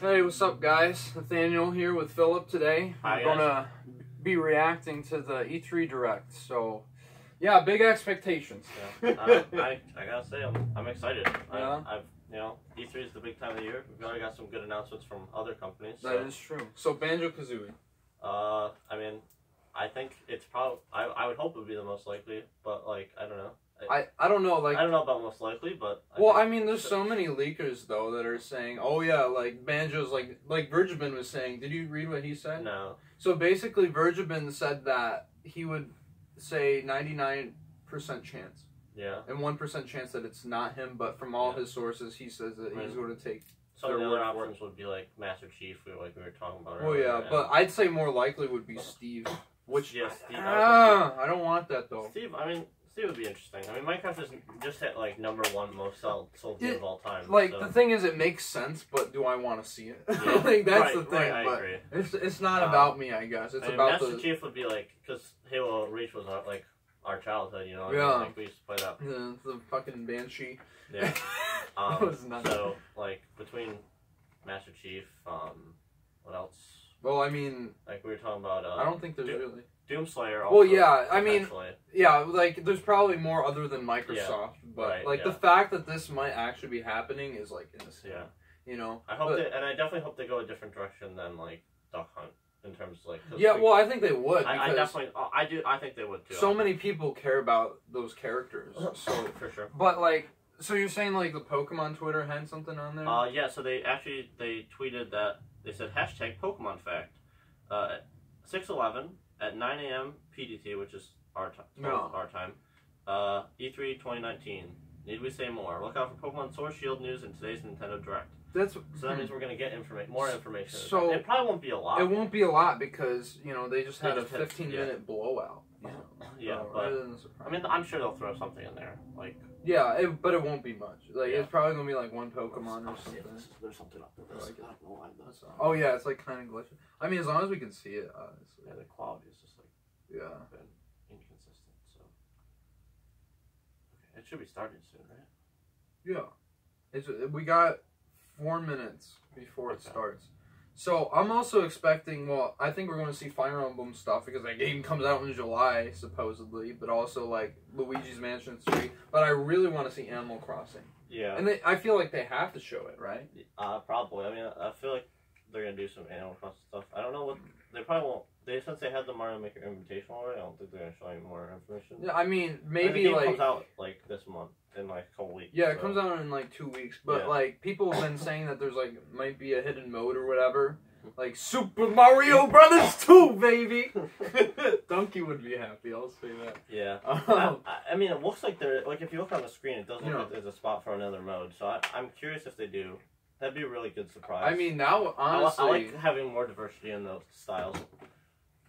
Hey, what's up, guys? Nathaniel here with Philip today. Hi, guys. We're gonna be reacting to the E3 Direct, so yeah, big expectations. Yeah. I gotta say, I'm excited. Yeah. You know, E3 is the big time of the year. We've already got some good announcements from other companies. So. That is true. So Banjo-Kazooie. I mean, I think it's probably, I would hope it would be the most likely, but like, I don't know. I don't know, like, I don't know about most likely, but I mean, there's so many leakers though that are saying, oh yeah, like Banjo's like Virgibin was saying. Did you read what he said? No. So basically, Virgibin said that he would say 99% chance. Yeah. And 1% chance that it's not him, but from all his sources, he says that he's going to take. Some of the other options would be like Master Chief, we were talking about. Oh yeah, but I'd say more likely would be Steve, which Steve, I don't want that though. Steve, I mean. It would be interesting. I mean, Minecraft is just at like #1 most sold game of all time. Like the thing is, it makes sense, but do I want to see it? Yeah. Like that's the thing. Right, I agree. It's not about me, I guess. It's about Master Chief would be like, because Halo Reach was not like our childhood, you know. Yeah. I mean, like we used to play that. Yeah, the fucking banshee. Yeah. So like between Master Chief, what else? Well, I mean, like we were talking about. I don't think there's really. Doomslayer also. Well, yeah, I mean, yeah, like, there's probably more other than Microsoft, but, like, the fact that this might actually be happening is, like, insane, you know? I hope and I definitely hope they go a different direction than, like, Duck Hunt, in terms of, like... Yeah, well, I think they would, I definitely, I think they would, too. So many people care about those characters, so... For sure. But, like, so you're saying, like, the Pokemon Twitter had something on there? Yeah, so they actually, they tweeted that, they said, #PokemonFact, 6/11... At 9 a.m. PDT, which is our time, E3 2019. Need we say more? Look out for Pokemon Sword, Shield news, and today's Nintendo Direct. So that means we're going to get more information. So it probably won't be a lot. It won't be a lot because, you know, they just had a 15-minute blowout. You know, but I mean, I'm sure they'll throw something in there. Like but it won't be much. Like it's probably gonna be like one Pokemon or something. There's something up there. Like, I don't know why that's. Oh yeah, it's like kind of glitchy. I mean, as long as we can see it, obviously. Yeah, the quality is just like been inconsistent. So it should be starting soon, right? Yeah, we got 4 minutes before it starts. So, I'm also expecting, well, I think we're going to see Fire Emblem stuff, because that game comes out in July, supposedly, but also, like, Luigi's Mansion 3, but I really want to see Animal Crossing. Yeah. And I feel like they have to show it, right? Probably. I mean, I feel like they're going to do some Animal Crossing stuff. I don't know what, they probably won't, since they had the Mario Maker Invitational already, I don't think they're going to show any more information. Yeah, I mean, maybe, like... It comes out, like, this month, in, like, a couple weeks. Yeah, it comes out in, like, 2 weeks, but, like, people have been saying that there's, like, might be a hidden mode or whatever. Like, Super Mario Brothers 2, baby! Donkey would be happy, I'll say that. Yeah. I mean, it looks like they're... Like, if you look on the screen, it does look like there's a spot for another mode, so I'm curious if they do. That'd be a really good surprise. I mean, now, honestly... I like having more diversity in those styles.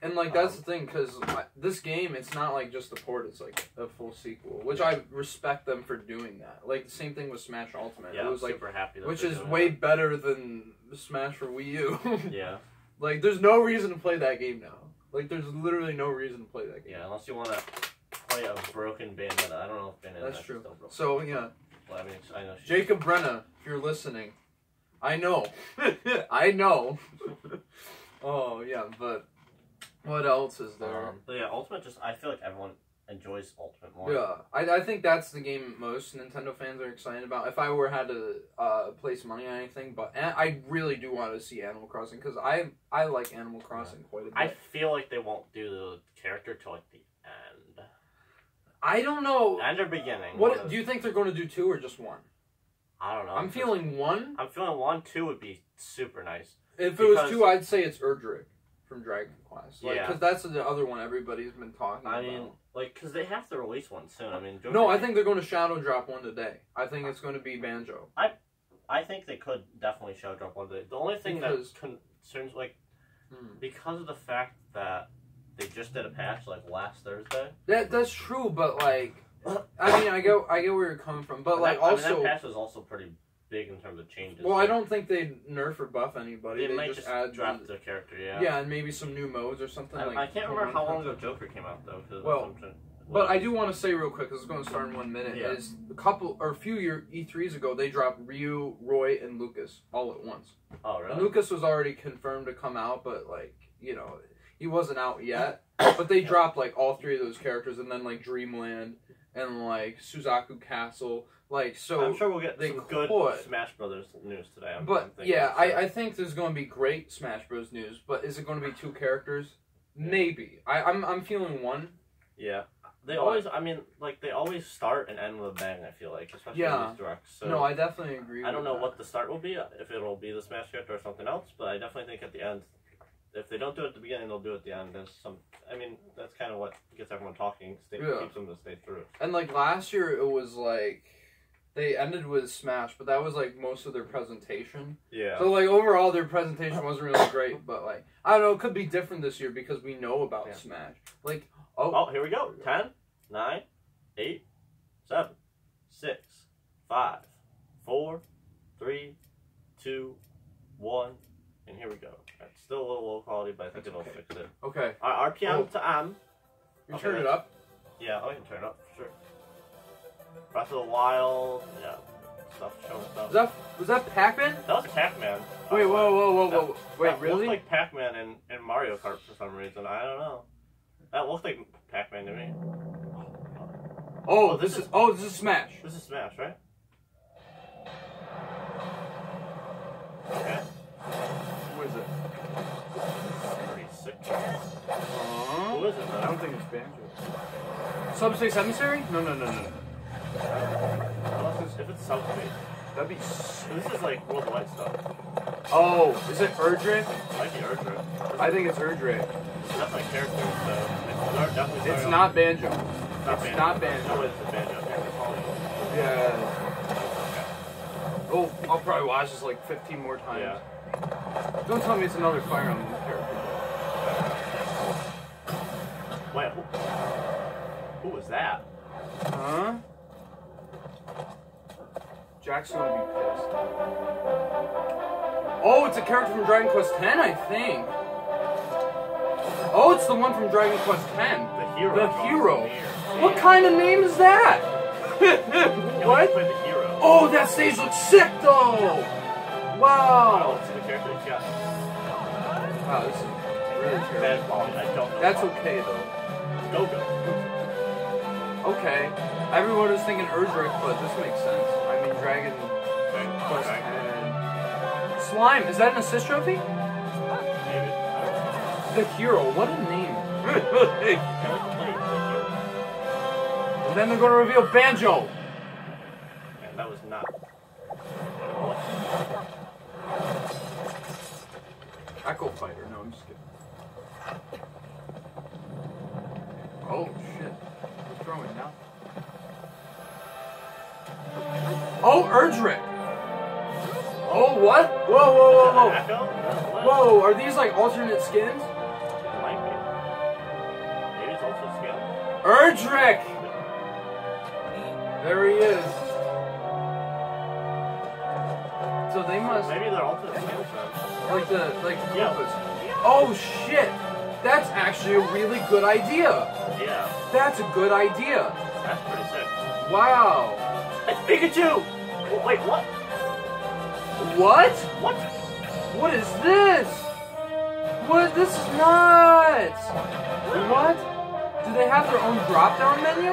And, like, that's the thing, because this game, it's not, like, just a port. It's, like, a full sequel, which I respect them for doing that. Like, the same thing with Smash Ultimate. Yeah, it was, like, super happy that which is way better than Smash for Wii U. Yeah. Like, there's no reason to play that game now. Like, there's literally no reason to play that game. Yeah, unless you want to play a broken Bandana. I don't know if Bandana is still broken. So, yeah. Well, I mean, I know Jacob Brenna, if you're listening, I know. I know. Oh, yeah, but... What else is there? But yeah, Ultimate just... I feel like everyone enjoys Ultimate more. Yeah, I think that's the game most Nintendo fans are excited about. If I had to place money on anything, but I really do want to see Animal Crossing, because I like Animal Crossing quite a bit. I feel like they won't do the character till like the end. I don't know. End or beginning. What do you think they're going to do, 2 or just 1? I don't know. I'm feeling 1. I'm feeling 1. 2 would be super nice. If it was 2, I'd say it's Erdrick. From Dragon Quest, like, because that's the other one everybody's been talking about. I mean, like, because they have to release one soon. I mean, no, I think they're going to shadow drop one today. I think it's going to be Banjo. I think they could definitely shadow drop one today. The only thing that concerns, like, because of the fact that they just did a patch like last Thursday. That's true, but like, I mean, I get where you're coming from, but like, also that patch was also pretty big in terms of changes. Well, like, I don't think they nerf or buff anybody. They might just add drop the character, yeah. Yeah, and maybe some new modes or something. I can't remember how long ago Joker came out, though. Well, But I do want to say real quick, because it's going to start in 1 minute, is a few E3s ago, they dropped Ryu, Roy, and Lucas all at once. Oh, really? And Lucas was already confirmed to come out, but, like, you know, he wasn't out yet. But they dropped, like, all three of those characters, and then, like, Dreamland, and, like, Suzaku Castle. Like, so... I'm sure we'll get some good Smash Brothers news today. But, yeah, I think there's going to be great Smash Bros. News, but is it going to be two characters? Yeah. Maybe. I'm feeling one. Yeah. They always, I mean, like, they always start and end with a bang, I feel like, especially in these directs. So no, I definitely agree I don't know what the start will be, if it'll be the Smash character or something else, but I definitely think at the end, if they don't do it at the beginning, they'll do it at the end. There's some, I mean, that's kind of what gets everyone talking, keeps them to stay through. And, like, last year, it was, like, they ended with Smash, but that was, like, most of their presentation. Yeah. So, like, overall, their presentation wasn't really great, but, like, I don't know, it could be different this year because we know about Smash. Like... Oh, here we go. 10, 9, 8, 7, 6, 5, 4, 3, 2, 1, and here we go. It's still a little low quality, but I think it'll fix it. Okay. Our piano to am. You turn it up? Yeah, I can turn it up, for sure. Breath of the Wild, yeah. Stuff, showing stuff. Was that Pac-Man? That was Pac-Man. Wait, whoa. Wait, really? It looked like Pac-Man and Mario Kart for some reason. I don't know. That looks like Pac-Man to me. Oh, this is Smash. This is Smash, right? Okay. What is it? Pretty sick. What is it? I don't think it's Banjo. Subspace Emissary? No. Unless if it's Subspace, that'd be. This is like World of Light stuff. Oh, is it Erdrick? It might be Erdrick. I think it's Erdrick. That's my character, so it's not Banjo. It's not Banjo. No, it's a Banjo. Yeah. Oh, I'll probably watch this like 15 more times. Yeah. Don't tell me it's another Fire Emblem character. Wait, who was that? Huh? Jackson will be pissed. Oh, it's a character from Dragon Quest X, I think. Oh, it's the one from Dragon Quest X. The hero. The hero. What kind of name is that? What? Oh, that stage looks sick though. Wow. Wow, this is really terrible. That's okay though. Go. Okay. Everyone was thinking Erdrick, but this makes sense. I mean, Dragon Quest X. Slime. Is that an assist trophy? The hero, what a name. And then they're going to reveal Banjo. Man, that was not... Echo Fighter, no, I'm just kidding. Oh, shit. We're throwing now. Oh, Erdrick. Oh, what? Whoa. Whoa, are these like alternate skins? Erdrick! There he is. So they must... Maybe they're all to the same time. Yeah. Oh, shit! That's actually a really good idea. Yeah. That's a good idea. That's pretty sick. Wow. It's Pikachu! Oh, wait, what? What? What? What is this? What? This is nuts! What? Do they have their own drop-down menu?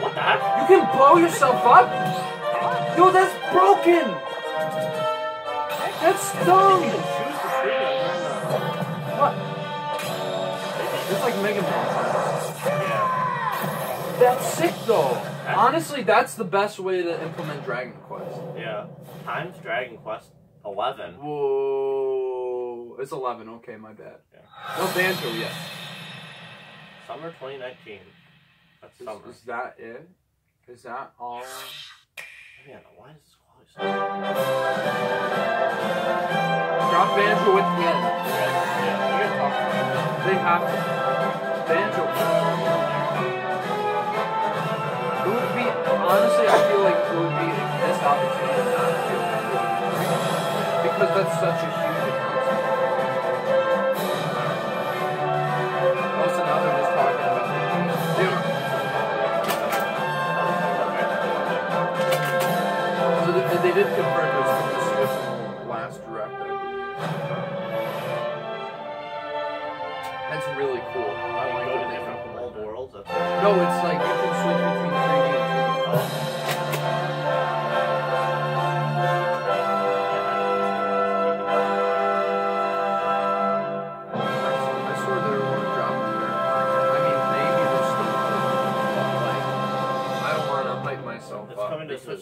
What the heck? You can blow yourself up? Yo, that's broken! That's dumb! What? It's like Mega Man. Yeah. That's sick, though. Honestly, that's the best way to implement Dragon Quest. Yeah. Times Dragon Quest 11. Whoa. It's 11. Okay, my bad. Yeah. No Banjo yet. Summer 2019. That's summer. Is that it? Is that all? Man, why is this quality so bad? Drop Banjo with the end. Yeah, we're gonna talk about it. They have to. Banjo. It would be, honestly, I feel like it would be this opportunity to not feel that. Because that's such a huge difference. Most of the others. So they did confirm it was from the Switch last Direct, I believe. That's really cool. I like go to different old worlds. No, it's like you can switch between 3D and 2D. Oh.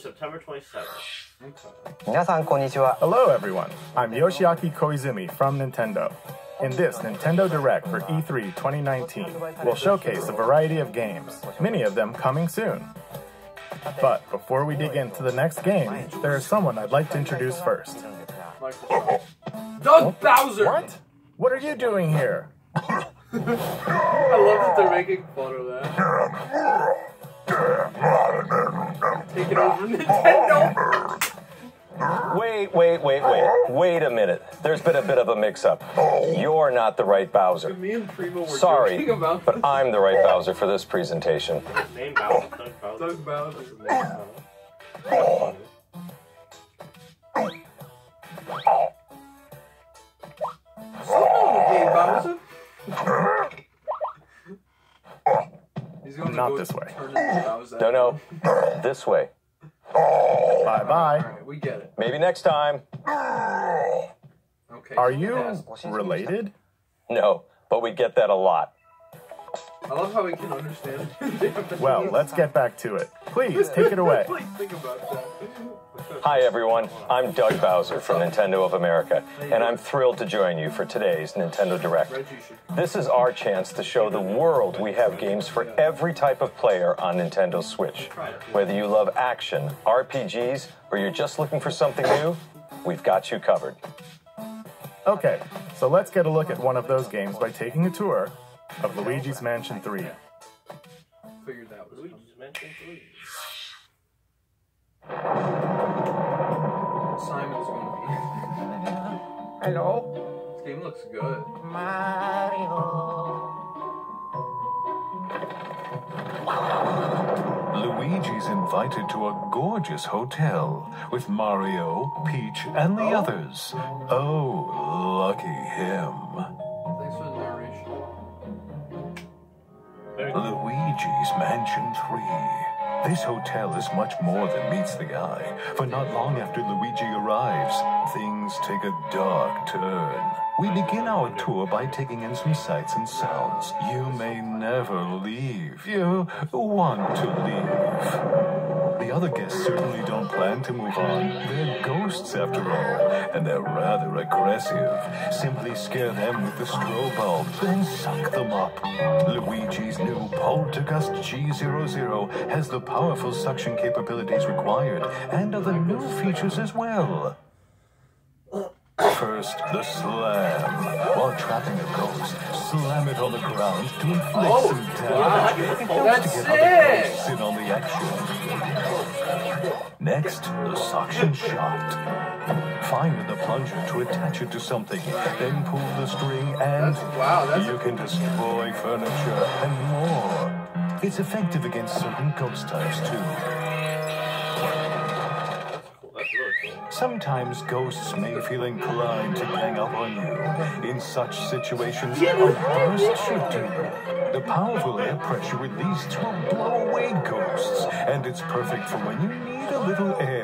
September 27th. Hello everyone, I'm Yoshiaki Koizumi from Nintendo. In this Nintendo Direct for E3 2019, we'll showcase a variety of games, many of them coming soon. But before we dig into the next game, there is someone I'd like to introduce first. Doug Bowser! What? What are you doing here? I love that they're making fun of that. Take it over, Nintendo. Wait a minute. There's been a bit of a mix-up. You're not the right Bowser. Me and Primo were sorry, but I'm the right Bowser for this presentation. Name Bowser. Doug Bowser. Bowser. Not this way. No, no. This way. Bye-bye. Right, we get it. Maybe next time. Okay. Are you related? No, but we get that a lot. I love how we can understand. Well, let's get back to it. Please, take it away. Think about that. Hi, everyone. I'm Doug Bowser from Nintendo of America, and I'm thrilled to join you for today's Nintendo Direct. This is our chance to show the world we have games for every type of player on Nintendo Switch. Whether you love action, RPGs, or you're just looking for something new, we've got you covered. Okay, so let's get a look at one of those games by taking a tour of Luigi's Mansion 3. Figured that was Luigi's Mansion 3. Simon's going to be. Hello? This game looks good. Mario. Luigi's invited to a gorgeous hotel with Mario, Peach, and the others. Oh, lucky him. Luigi's Mansion 3. This hotel is much more than meets the eye, for not long after Luigi arrives, things take a dark turn. We begin our tour by taking in some sights and sounds. You may never leave. You want to leave. The other guests certainly don't plan to move on. They're ghosts after all, and they're rather aggressive. Simply scare them with the strobe bulb, then suck them up. Luigi's new Poltergust G00 has the powerful suction capabilities required, and other new features as well. First, the slam. While trapping a ghost, slam it on the ground to inflict some damage. It helps to get other ghosts in on the action. Next, the suction shot. Fire the plunger to attach it to something, then pull the string and you can destroy furniture and more. It's effective against certain ghost types too. That's cool. That's really cool. Sometimes ghosts may feel inclined to hang up on you. In such situations, a burst should do. The powerful air pressure released will blow away ghosts, and it's perfect for when you need a little air.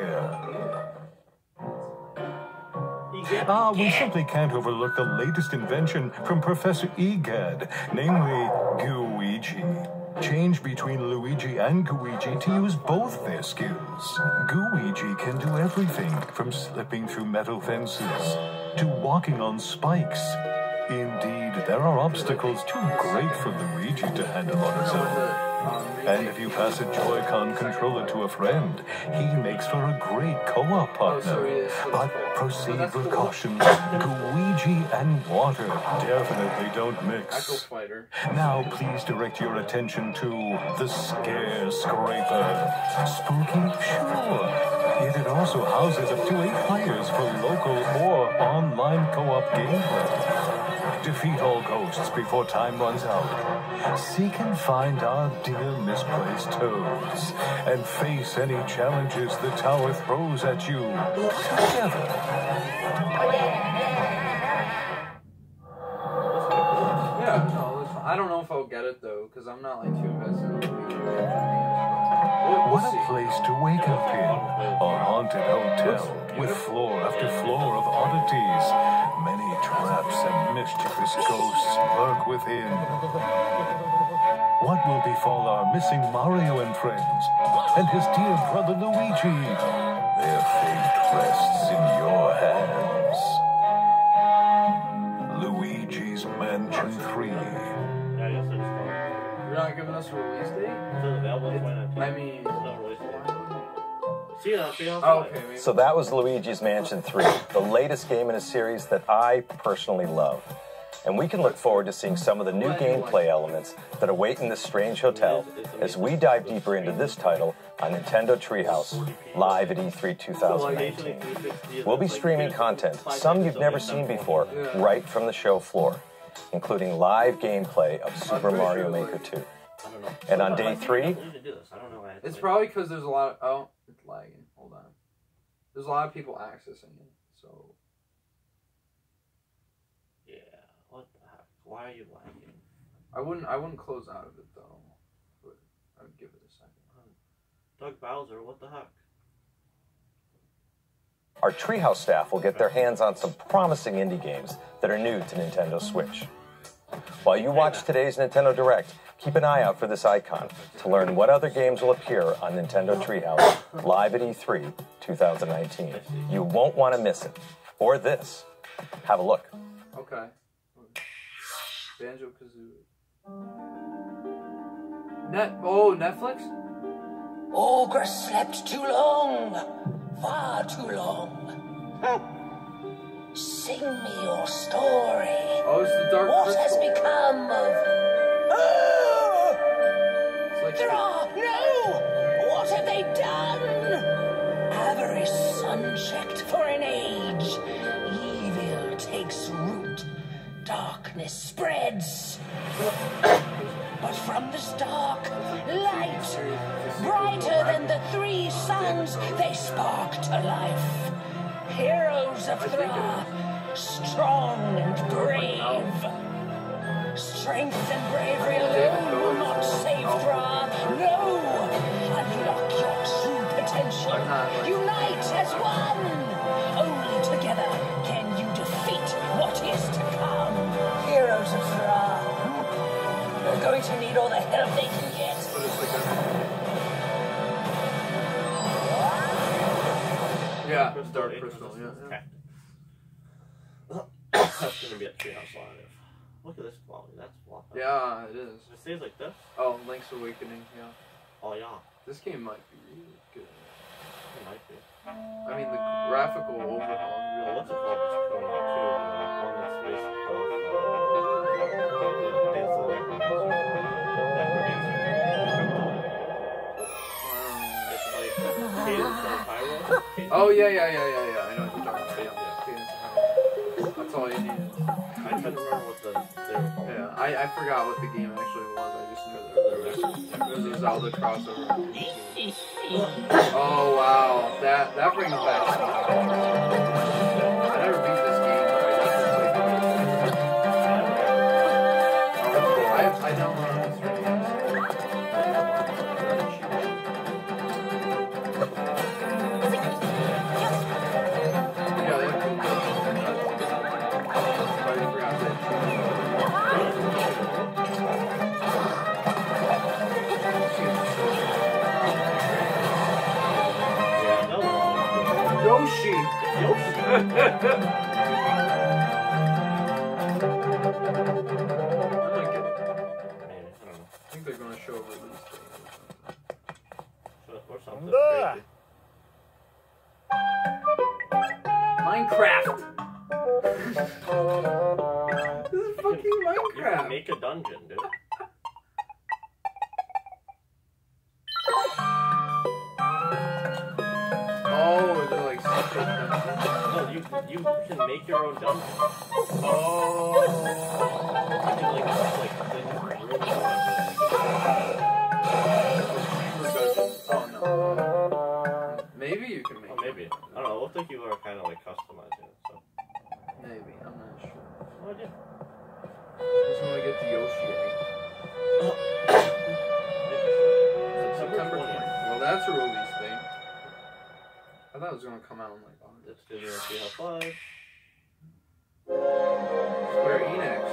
We simply can't overlook the latest invention from Professor Egad, namely Gooigi. Change between Luigi and Gooigi to use both their skills. Gooigi can do everything from slipping through metal fences to walking on spikes. Indeed, there are obstacles too great for Luigi to handle on his own. And if you pass a Joy-Con controller to a friend, he makes for a great co-op partner. But proceed with caution. Gooigi and water definitely don't mix. Now please direct your attention to the Scare Scraper. Spooky? Sure. And it also houses up to 8 players for local or online co-op gameplay. Defeat all ghosts before time runs out. Seek and find our dear misplaced toads. And face any challenges the tower throws at you. Together. Yeah, I don't know if I'll get it though, because I'm not like too invested. What a place to wake up in, a haunted hotel with floor after floor of oddities. Many traps and mischievous ghosts lurk within. What will befall our missing Mario and friends, and his dear brother Luigi? Their fate rests in your hands. Luigi's Mansion 3. You're not giving us a release date? I mean, so that was Luigi's Mansion 3, the latest game in a series that I personally love. And we can look forward to seeing some of the new gameplay elements that await in this strange hotel as we dive deeper into this title on Nintendo Treehouse, live at E3 2019. We'll be streaming content, some you've never seen before, right from the show floor, including live gameplay of Super Mario Maker 2. And on day 3... It's probably because there's a lot of... Oh, it's lagging. Hold on. There's a lot of people accessing it, so... Yeah, what the heck? Why are you lagging? I wouldn't close out of it, though. But I would give it a second. Doug Bowser, what the heck? Our Treehouse staff will get their hands on some promising indie games that are new to Nintendo Switch. While you watch today's Nintendo Direct, keep an eye out for this icon to learn what other games will appear on Nintendo Treehouse live at E3 2019. You won't want to miss it. Or this. Have a look. Okay. Banjo-Kazooie. Netflix? Ogre slept too long. Far too long. Sing me your story. Oh, it's the dark what has become of... Oh! Like Thra! No! What have they done? Avarice unchecked for an age. Evil takes root. Darkness spreads. But from this dark light, brighter than the 3 suns, they spark to life. Heroes of Thra, strong and brave. Strength and bravery alone will not save Thra. No! Unlock your true potential. Unite as one. Only together can you defeat what is to come. Heroes of Thra. They're going to need all the help they can get. Yeah, Dark Crystal, yeah. That's gonna be at Treehouse Live. Look at this quality, that's flop. Yeah, it is. It stays like this? Oh, Link's Awakening, yeah. Oh, yeah. This game might be really good. It might be. I mean, the graphical overhaul is really... What's the flop coming out, too? Oh, yeah, I know what you're talking about. Yeah. That's all you need. I couldn't remember what they were called. Yeah, I forgot what the game actually was. I just knew that there was a Zelda crossover. Oh, wow. That brings back some I never beat this game, but I just played it. I don't know. I think they're going to show a release date or something. Minecraft! This is fucking Minecraft! You can make a dungeon, dude. Oh, you can make your own dungeon. Oh. I think like really oh no. Maybe you can make. Oh, maybe. I don't know. It looks like you are kind of like customizing it. So. Maybe. I'm not sure. What do I do? I just want to get the Yoshi egg. September 20th. Well, that's a release thing. I thought it was going to come out in like August. It's because we're going to see how fun. Square Enix.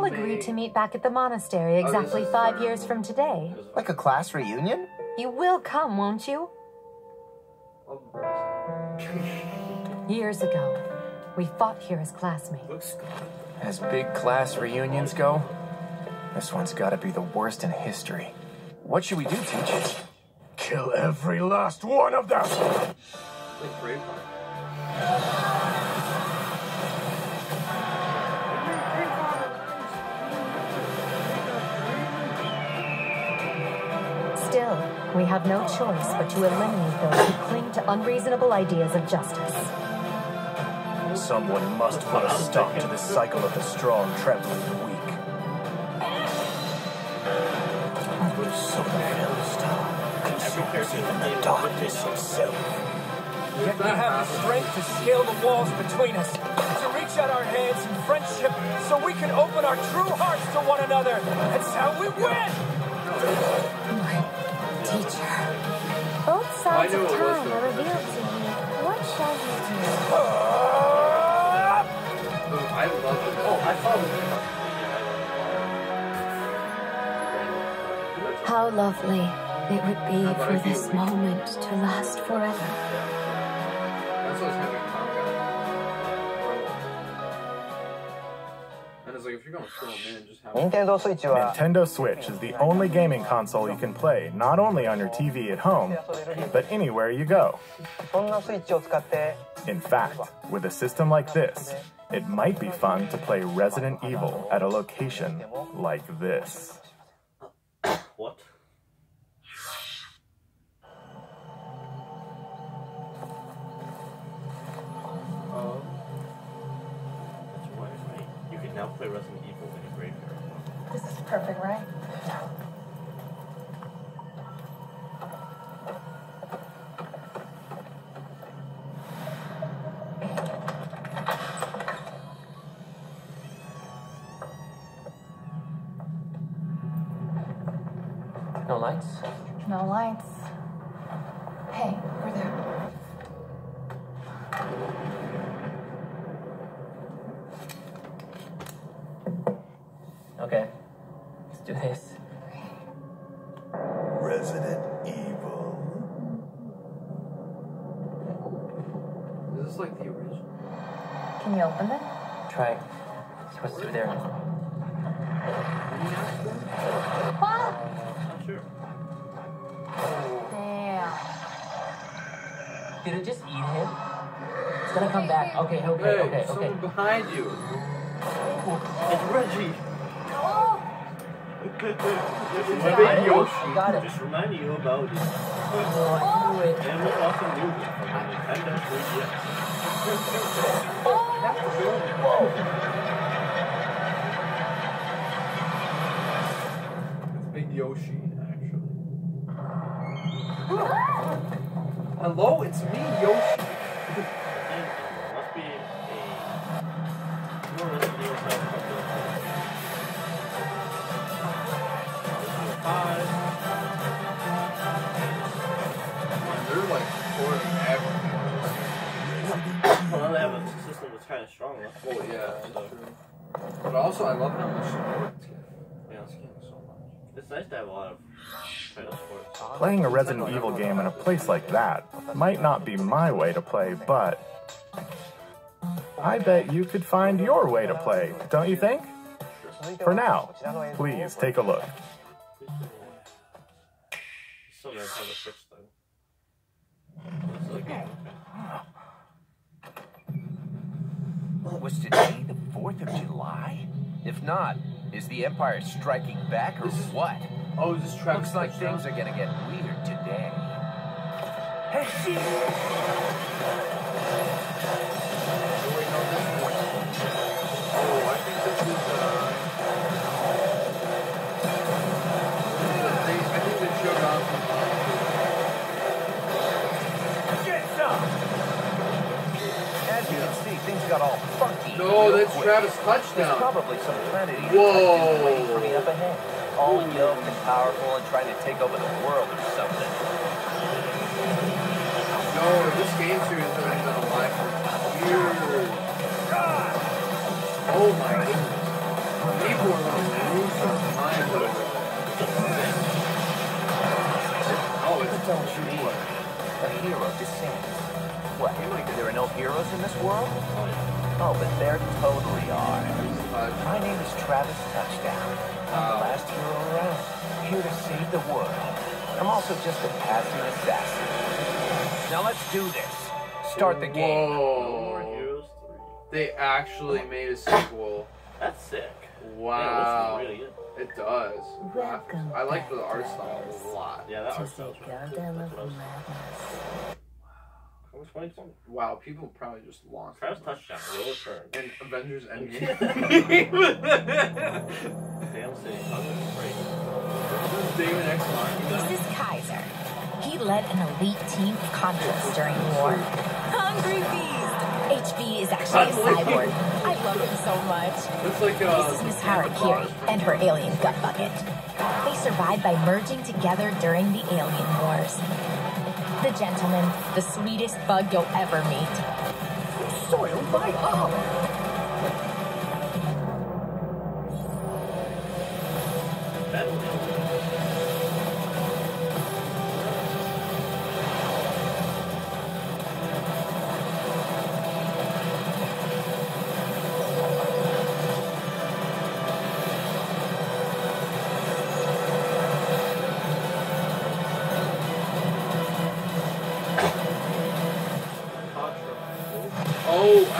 They are to meet back at the monastery exactly 5 years from today. Like a class reunion? You will come, won't you? Years ago, we fought here as classmates. As big class reunions go, this one's gotta be the worst in history. What should we do, teachers? Kill every last one of them! Like Braveheart. We have no choice but to eliminate those who cling to unreasonable ideas of justice. Someone must put a stop to the cycle of the strong trampling the weak. Will someone else consumes even the darkness itself? Yet we have the strength to scale the walls between us, to reach out our hands in friendship so we can open our true hearts to one another. That's how we win! Teacher, both sides of time are revealed to me. What shall we do? I love it. Oh, I follow it. How lovely it would be for this moment to last forever. That's what's happening. Like if you're going to film, man, just have Nintendo Switch is the only gaming console you can play, not only on your TV at home, but anywhere you go. In fact, with a system like this, it might be fun to play Resident Evil at a location like this. What? Now play Resident Evil in a graveyard. This is perfect, right? No lights? There's no lights. Hey, we're there. Okay, let's do this. Resident Evil. Is this like the original? Can you open it? Try. See what's through there. What? Not sure. Damn. Did it just eat him? It's gonna come back. Okay, okay, hey, okay, okay. Someone behind you. Oh, it's Reggie. Yoshi. Got it. Just remind you about it. Oh, I knew it. And we also knew it. I'm not sure yet. Oh, that's a building. Whoa. It's Big Yoshi, actually. Hello, it's me, Yoshi. It must be a... Kind of strong enough. Oh yeah, that's true. But also, I love how much support it's getting. Yeah, it's getting so much. It's nice to have a lot of title sports. Playing a Resident Evil game in a place like that might not be my way to play, but I bet you could find your way to play, don't you think? For now, please take a look. Still nice how the switch thing. Was today the 4th of July? If not, is the Empire striking back or what? Oh, this track looks like things are gonna get weird today. Hey, Steve! Oh, I think this is I think they showed off. Get some! As you can see, things got all funky. No, that's Travis Touchdown. There's probably some planet waiting for me up ahead. All yoked and powerful and trying to take over the world or something. No, this game series has been alive for years. God! Oh my goodness. People are going to lose their minds over it. Oh, it's don't you what? A hero descends. What? There are no heroes in this world? Oh, but there totally are. My name is Travis Touchdown. I'm the last hero around, here to save the world. I'm also just a passing assassin. Now let's do this. Start the game. Whoa. They actually made a sequel. That's sick. Wow. Yeah, it looks really good. It does. Welcome I like the art style a lot. Yeah, that art style is wow, people probably just lost. Travis Touchdown, real return. And Avengers Endgame. Damn city, I'm gonna break. This is David X. This is Kaiser. He led an elite team of convicts during the war. Hungry Beast! HB is actually a cyborg. I love him so much. It's like, this is Miss Harakiri and her alien gut bucket. They survived by merging together during the alien wars. The gentleman, the sweetest bug you'll ever meet. Soiled by all.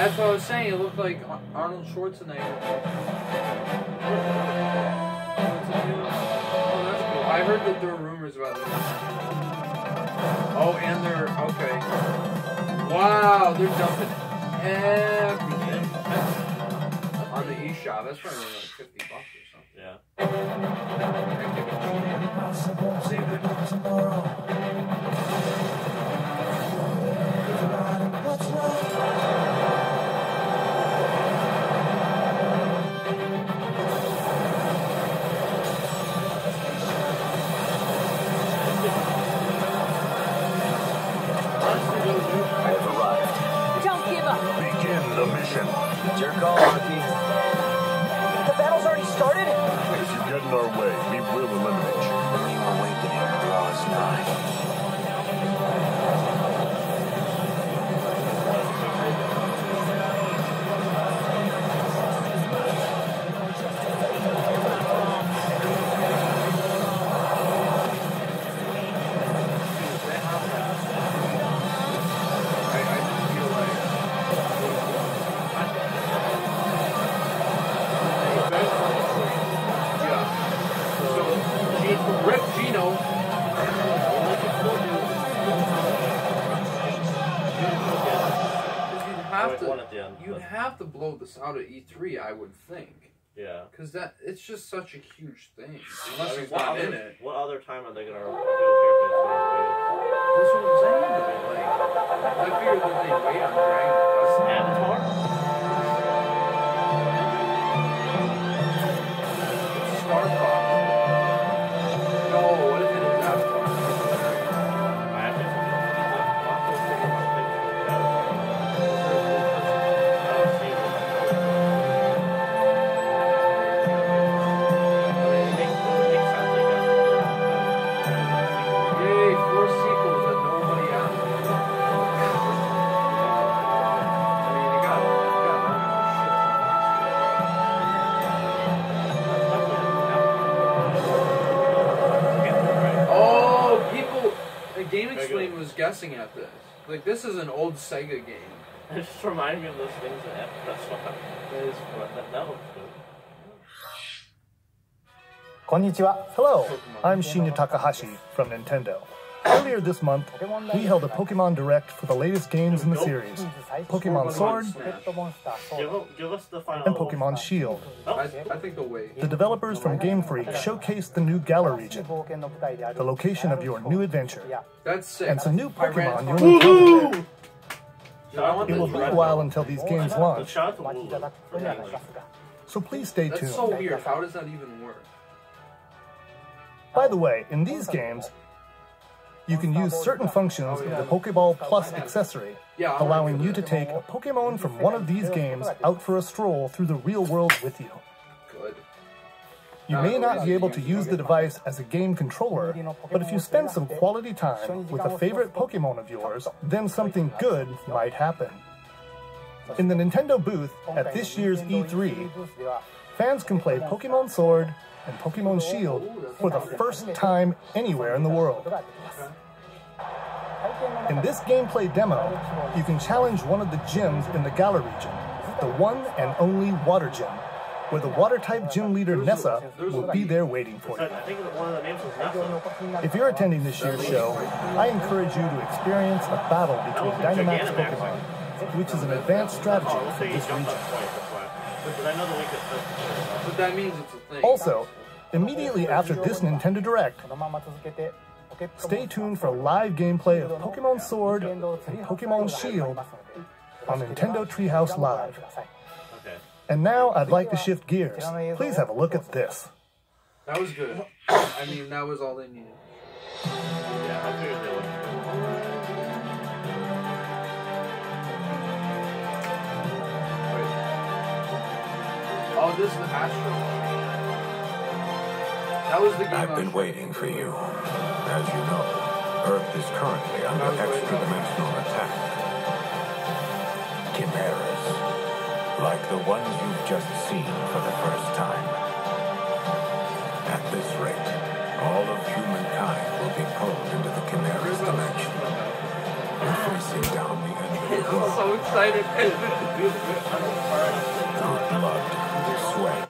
That's what I was saying, it looked like Arnold Schwarzenegger. Oh, that's cool. I heard that there were rumors about this. Oh, and they're... Okay. Wow, they're dumping everything on the eShop. That's probably like $50 or something. Yeah. You'd have to blow this out at E3, I would think. Yeah. Because that it's just such a huge thing. Unless it's not in it. What other time are they going to reveal characters? This one's in it. I figured that they'd wait on Dragon Quest. Avatar? Guessing at this. Like, this is an old Sega game. It just reminded me of those things that happened. That's what that was good. Konnichiwa. Hello, I'm Shinya Takahashi from Nintendo. Earlier this month, we held a Pokemon Direct for the latest games in the series. Pokemon Sword and Pokemon Shield. The developers from Game Freak showcased the new Galar region, the location of your new adventure, and some new Pokemon you'll encounter. It will be a while until these games launch, so please stay tuned. That's so weird. How does that even work? By the way, in these games, you can use certain functions of the Pokeball Plus accessory, allowing you to take a Pokemon from one of these games out for a stroll through the real world with you. You may not be able to use the device as a game controller, but if you spend some quality time with a favorite Pokemon of yours, then something good might happen. In the Nintendo booth at this year's E3, fans can play Pokemon Sword and Pokemon Shield for the first time anywhere in the world. In this gameplay demo, you can challenge one of the gyms in the Galar region, the one and only Water Gym, where the Water-type gym leader Nessa will be there waiting for you. If you're attending this year's show, I encourage you to experience a battle between Dynamax Pokemon, which is an advanced strategy for this region. Also, immediately after this Nintendo Direct, stay tuned for live gameplay of Pokemon Sword and Pokemon Shield on Nintendo Treehouse Live. And now I'd like to shift gears. Please have a look at this. That was good. I mean, that was all they needed. Yeah, I figured they would. Oh, this is the Astro. That was the game I've been waiting for you. As you know, Earth is currently under extra-dimensional attack. Chimeras, like the ones you've just seen for the first time. At this rate, all of humankind will be pulled into the Chimeras dimension. We're facing down the end of the world. I'm so excited. Through blood, sweat,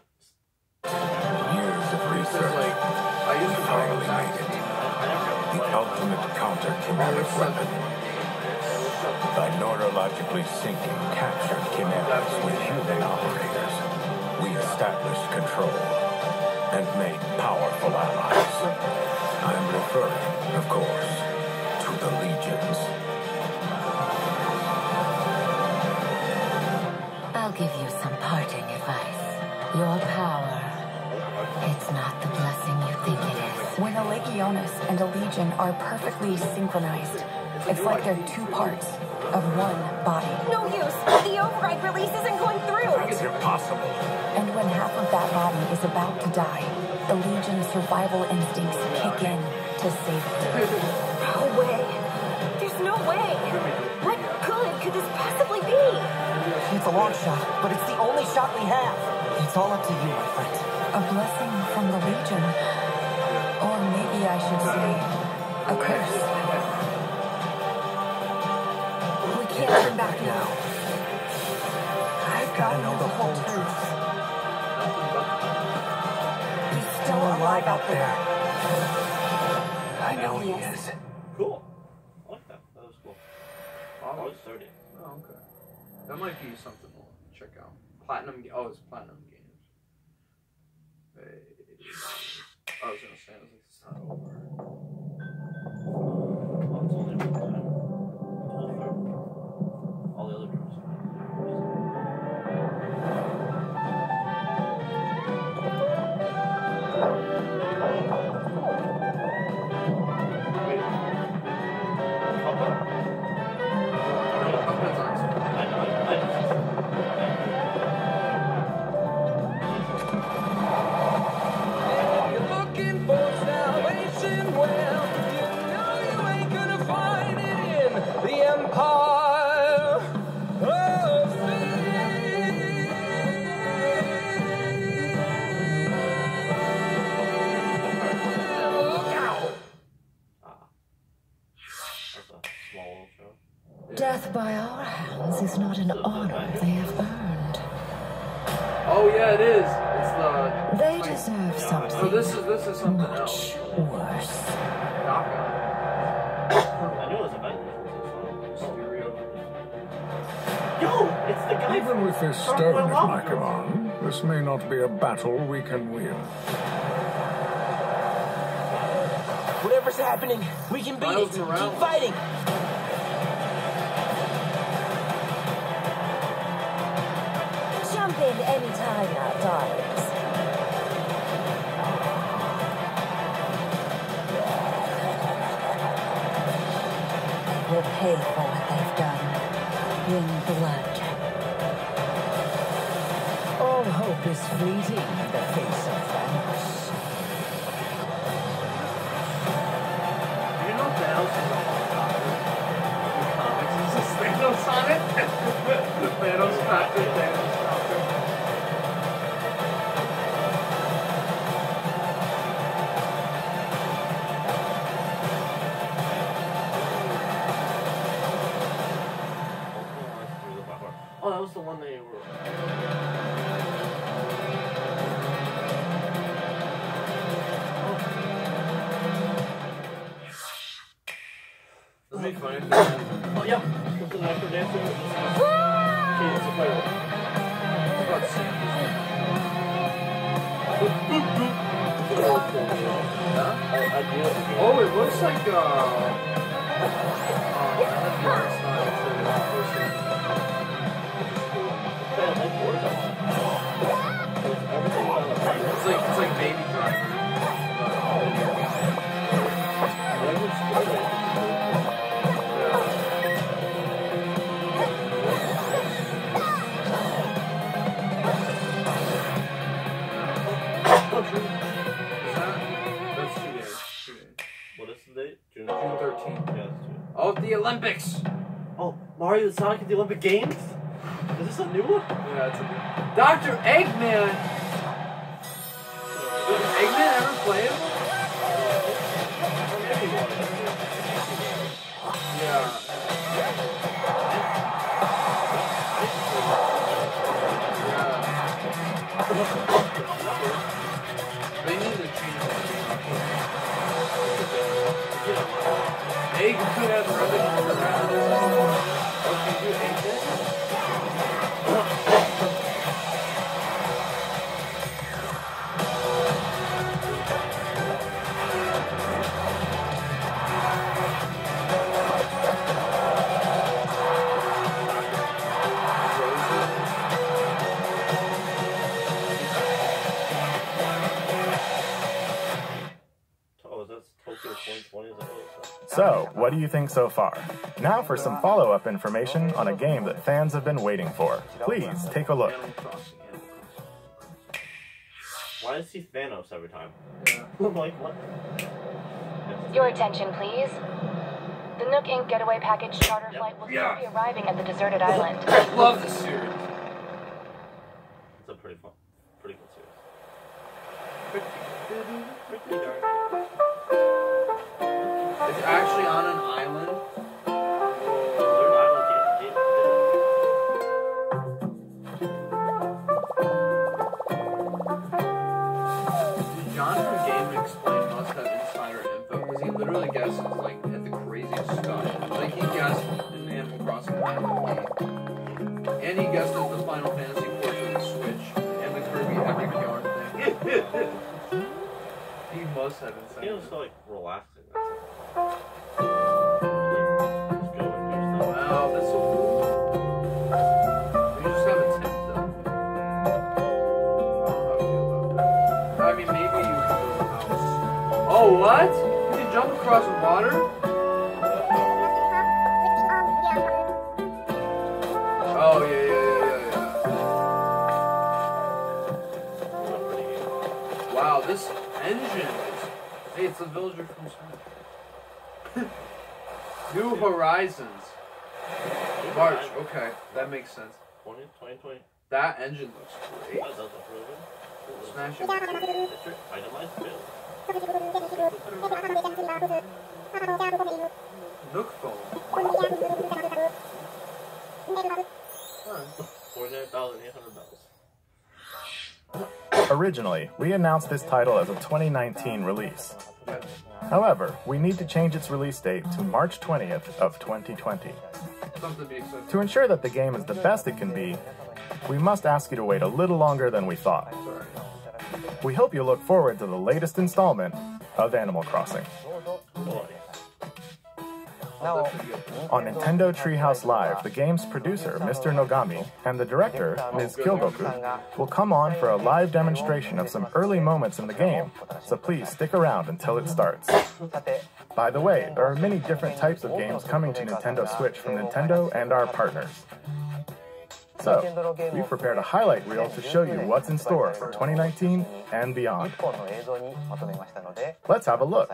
Chimeric weapon. By neurologically syncing captured chimeras with human operators, we established control and made powerful allies. I am referring, of course, to the legions. I'll give you some parting advice. Your power, it's not the blessing you think it is. When a Legionis and a Legion are perfectly synchronized, it's like they're two parts of one body. No use! The override release isn't going through! It's impossible! And when half of that body is about to die, the Legion's survival instincts kick in to save it. No way! There's no way! What good could this possibly be? It's a long shot, but it's the only shot we have. It's all up to you, my friend. A blessing from the Legion, or maybe I should say, a curse. We can't turn back now. I've got to know the whole truth. He's still alive out there. I know he is. Cool. I like that. That was cool. I was 30. Oh, okay. That might be something we'll check out. Platinum. Oh, it's Platinum Games. I was gonna say it's not over. Oh, it's only Platinum. All the other groups. By our hands is not an honor they have earned. Oh yeah, it is. It's the. They deserve something. Oh, this is something much else. Worse. I knew it was a Yo, it's the guy. Even with this stone of Pokemon, this may not be a battle we can win. Whatever's happening, we can beat it. Keep fighting. Any time now, darlings. We'll pay for what they've done in blood. All hope is fleeting in the face of Thanos. You know Thanos is a hot topic. The comics is a Thanos on it. Thanos got it. Thanos. Sonic at the Olympic Games? Is this a new one? Yeah, it's a new one. Dr. Eggman! Did Eggman ever play him? Yeah. They need to change that. Egg could have rubbing over that. You hate this? So, what do you think so far? Now for some follow-up information on a game that fans have been waiting for. Please take a look. Why does he Thanos every time? I'm like, what? Your attention, please. The Nook Inc. getaway package charter flight will soon be arriving at the deserted island. I love this series. It's a pretty good series. Pretty dark. It's actually on an island. Did John from Game Explain must have insider info because he literally guesses like at the craziest stuff. Like he guessed in Animal Crossing. any guess at the Final Fantasy portion of the Switch and the Kirby Epic Yarn thing? He must have insane. He was like relaxing. That's wow, that's so cool. We just have a tip though. I don't know how to feel about that. I mean, maybe you can build a house. Oh, what? You can jump across the water? Oh, yeah. Wow, this engine is... Hey, it's a villager from Smash. New Horizons. March, okay. That makes sense. 2020. That engine looks great. That does look really good. Smash it. Itemized build. Nook phone. Originally, we announced this title as a 2019 release. However, we need to change its release date to March 20th of 2020. To ensure that the game is the best it can be, we must ask you to wait a little longer than we thought. We hope you look forward to the latest installment of Animal Crossing. On Nintendo Treehouse Live, the game's producer, Mr. Nogami, and the director, Ms. Kyogoku, will come on for a live demonstration of some early moments in the game, so please stick around until it starts. By the way, there are many different types of games coming to Nintendo Switch from Nintendo and our partners. So, we've prepared a highlight reel to show you what's in store for 2019 and beyond. Let's have a look.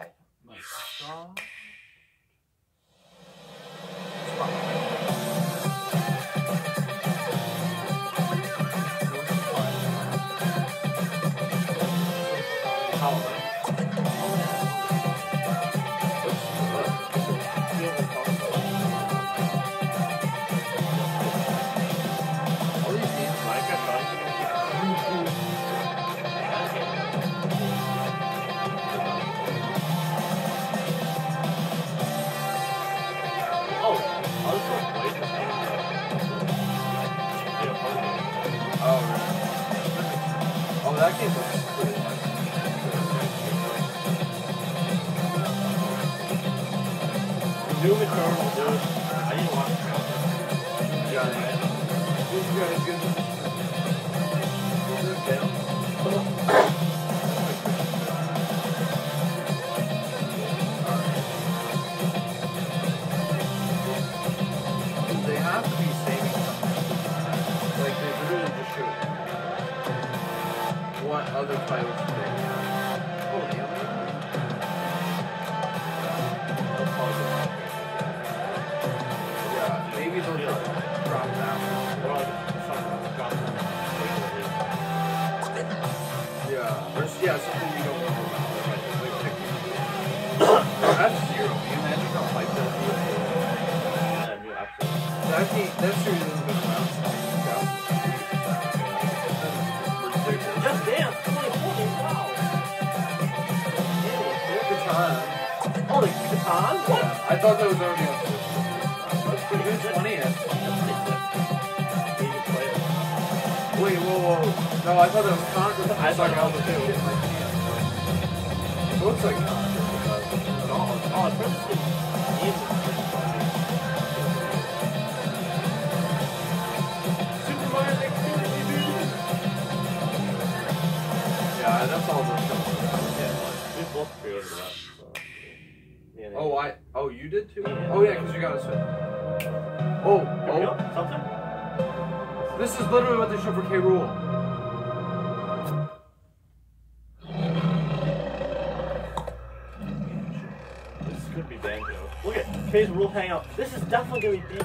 Definitely gonna be Banjo.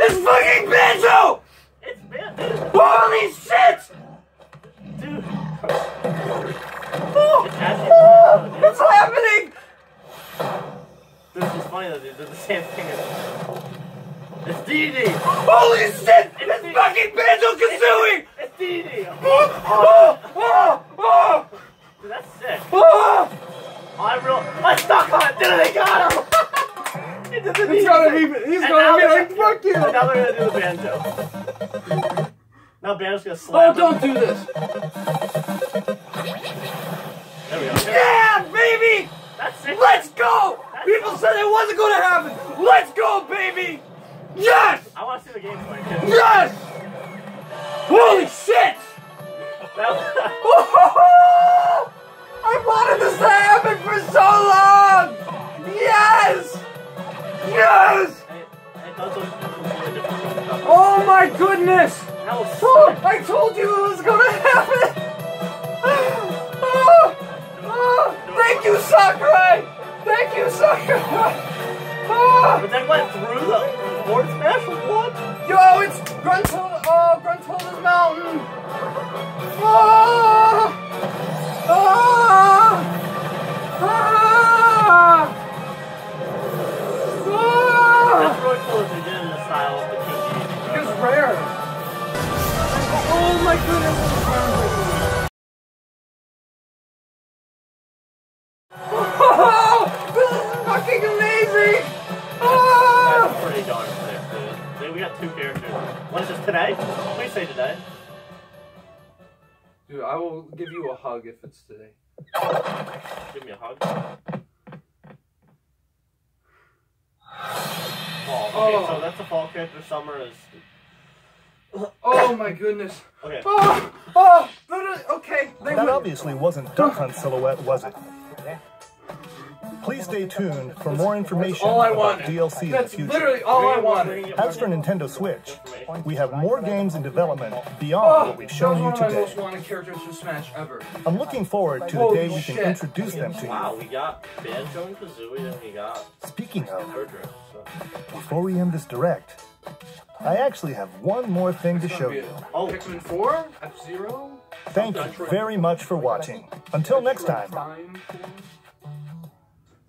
It's fucking Banjo! It's Banjo! Holy shit! Dude. It's happening! This is funny though, dude. They're the same thing as. It's DD! Holy shit! It's fucking Banjo-Kazooie! It's DD! Oh! Dude, that's sick. Oh! I stuck on it! Dude, they got him! It doesn't need He's gonna be like, fuck you! Now they're gonna do the banjo. Now Banjo's gonna slap. Oh, don't do this! There we go. Yeah, baby! That's it. Let's go! People said it wasn't gonna happen! Let's go, baby! Yes! I wanna see the gameplay. Yes! Holy shit! Woohoo! I wanted this to happen for so long! Yes! Yes! Oh my goodness! Oh, I told you it was gonna happen! Oh, oh, thank you, Sakurai! Thank you, Sakurai! Oh. But that went through the board smash with what? Yo, it's Gruntola! Oh, Gruntola's mountain! Oh! Oh! Oh! That's really cool if they did in the style of the TV. It's rare. Oh my goodness. Oh, this is fucking amazing. Oh. That's pretty darn sick, dude. We got two characters. What is this, today? Please say today. Dude, I will give you a hug if it's today. Give me a hug. Fall. Okay, oh. So that's a fall character. Summer is. Oh my goodness. Okay. Oh, oh, okay. That obviously wasn't Duck Hunt silhouette, was it? Please stay tuned for more information about DLC in the future. That's literally all I wanted. As for Nintendo Switch, we have more games in development beyond what we've shown you today. That's one of my most wanted characters from Smash ever. I'm looking forward to the day we can introduce them to you. Wow, we got Banjo-Kazooie and we got... Speaking of, before we end this direct, I actually have one more thing to show you. Oh, Pikmin 4? F-Zero? Thank you very much for watching. Until next time.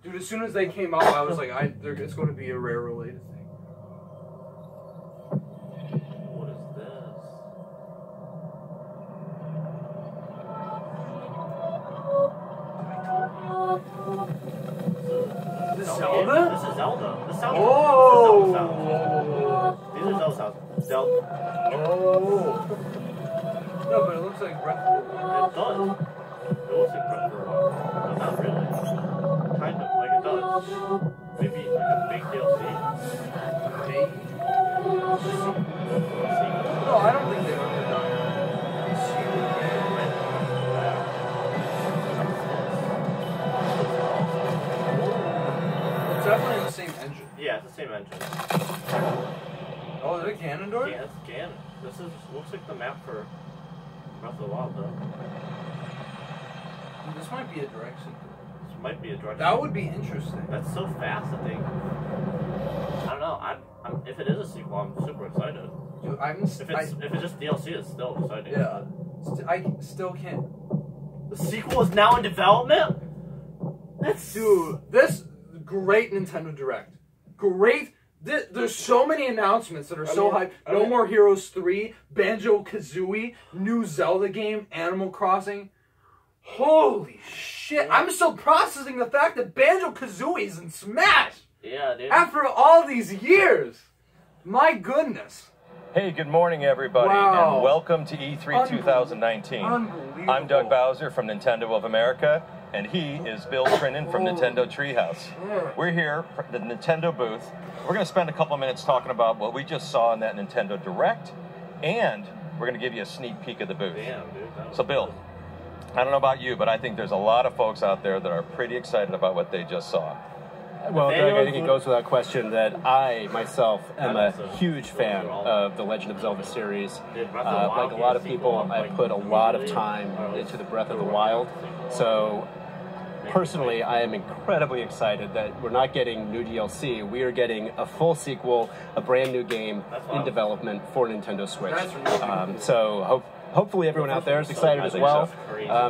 Dude, as soon as they came out, I was like, it's going to be a rare-related thing. What is this? This is Zelda? This is Zelda. This is Zelda. Oh! These are Zelda. Zelda. Oh! No, but it looks like Breath of the Wild. It does. It looks like Breath of the Wild. But not really. Kind of, like it does. Maybe like a big DLC. Big? No, I don't think they've ever done it. It's definitely the same engine. Yeah, it's the same engine. Oh, is it Ganondorf? Yeah, it's Ganon. This is, looks like the map for Breath of the Wild, though. Dude, this might be a direct sequel. Might be a direct. That would be interesting. That's so fast, I think. I don't know. I'm if it is a sequel, I'm super excited. Dude, if it's just DLC, it's still exciting. Yeah. I still can't. The sequel is now in development? That's... Dude, this great Nintendo Direct. Great. There's so many announcements that are so hyped. No More Heroes 3, Banjo-Kazooie, new Zelda game, Animal Crossing. Holy shit, I'm still processing the fact that Banjo-Kazooie's in Smash! Yeah, dude. After all these years! My goodness. Hey, good morning, everybody, and welcome to E3 2019. Unbelievable. I'm Doug Bowser from Nintendo of America, and he is Bill Trinan from Nintendo Treehouse. Yeah. We're here at the Nintendo booth. We're going to spend a couple minutes talking about what we just saw in that Nintendo Direct, and we're going to give you a sneak peek of the booth. Damn, dude. So, Bill. I don't know about you, but I think there's a lot of folks out there that are pretty excited about what they just saw. Well, Doug, I think it goes without question that I, myself, am a huge fan of the Legend of Zelda series. Like a lot of people, I put a lot of time into the Breath of the Wild. So, personally, I am incredibly excited that we're not getting new DLC. We are getting a full sequel, a brand new game in development for Nintendo Switch. So, hopefully everyone out there is excited as well.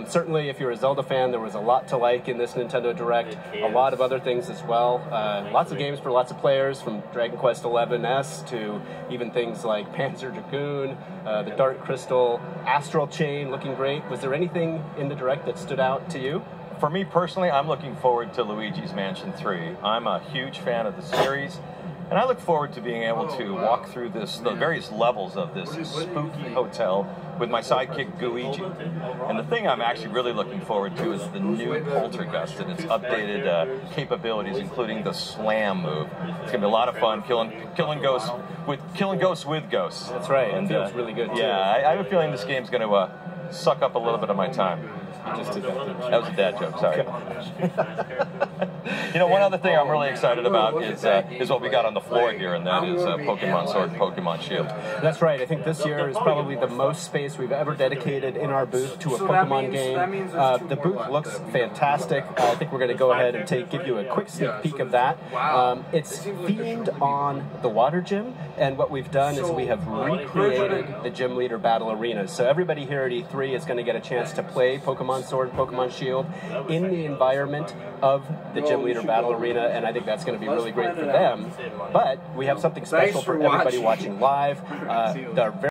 Certainly, if you're a Zelda fan, there was a lot to like in this Nintendo Direct. A lot of other things as well. Lots of games for lots of players, from Dragon Quest XI-S to even things like Panzer Dragoon, the Dark Crystal, Astral Chain, looking great. Was there anything in the Direct that stood out to you? For me personally, I'm looking forward to Luigi's Mansion 3. I'm a huge fan of the series. And I look forward to being able to walk through this, the various levels of this spooky hotel with my sidekick Gooigi. And the thing I'm actually really looking forward to is the new Poltergust and its updated capabilities, including the slam move. It's gonna be a lot of fun killing ghosts with ghosts. That's right. And it feels really good. Too. Yeah, I have a feeling this game's gonna suck up a little bit of my time. Just did that was a dad joke, sorry. You know, one other thing I'm really excited about is what we got on the floor here, and that is Pokemon Sword and Pokemon Shield. That's right. I think this year is probably the most space we've ever dedicated in our booth to a Pokemon game. The booth looks fantastic. I think we're going to go ahead and give you a quick sneak peek of that. It's themed on the water gym, and what we've done is we have recreated the gym leader battle arenas. So everybody here at E3 is going to get a chance to play Pokemon Sword and Pokemon Shield in the environment of the gym leader battle arena, and I think that's going to be really great for them. But we have something special for everybody watching live. They're very